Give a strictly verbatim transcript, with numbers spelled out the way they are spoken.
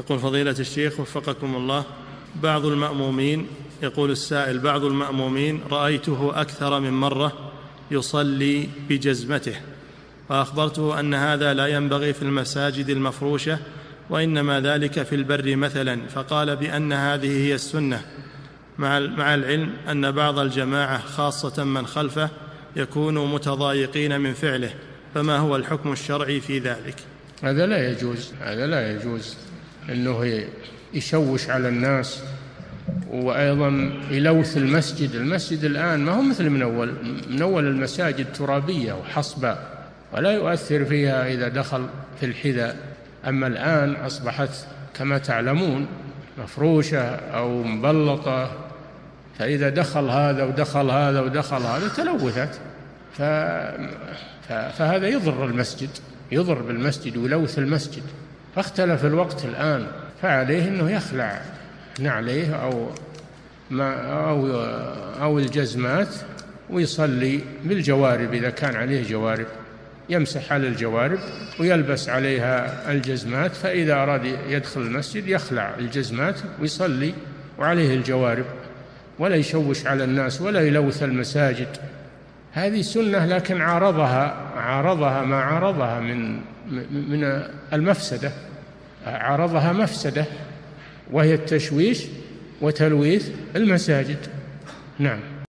يقول فضيلة الشيخ وفقكم الله، بعض المأمومين، يقول السائل بعض المأمومين رأيته أكثر من مرة يصلي بجزمته، فأخبرته أن هذا لا ينبغي في المساجد المفروشة، وإنما ذلك في البر مثلا، فقال بأن هذه هي السنة، مع العلم أن بعض الجماعة خاصة من خلفه يكونوا متضايقين من فعله، فما هو الحكم الشرعي في ذلك؟ هذا لا يجوز، هذا لا يجوز أنه يشوش على الناس، وأيضا يلوث المسجد. المسجد الآن ما هو مثل من أول، من أول المساجد ترابية وحصبة ولا يؤثر فيها إذا دخل في الحذاء، أما الآن أصبحت كما تعلمون مفروشة أو مبلطة، فإذا دخل هذا ودخل هذا ودخل هذا تلوثت، ف... ف... فهذا يضر المسجد، يضر بالمسجد ويلوث المسجد، فاختلف الوقت الآن، فعليه أنه يخلع نعليه أو ما أو أو الجزمات ويصلي بالجوارب إذا كان عليه جوارب، يمسح على الجوارب ويلبس عليها الجزمات، فإذا أراد يدخل المسجد يخلع الجزمات ويصلي وعليه الجوارب، ولا يشوش على الناس ولا يلوث المساجد. هذه سنة، لكن عارضها عارضها ما عارضها من من المفسدة، عارضها مفسدة وهي التشويش وتلويث المساجد. نعم.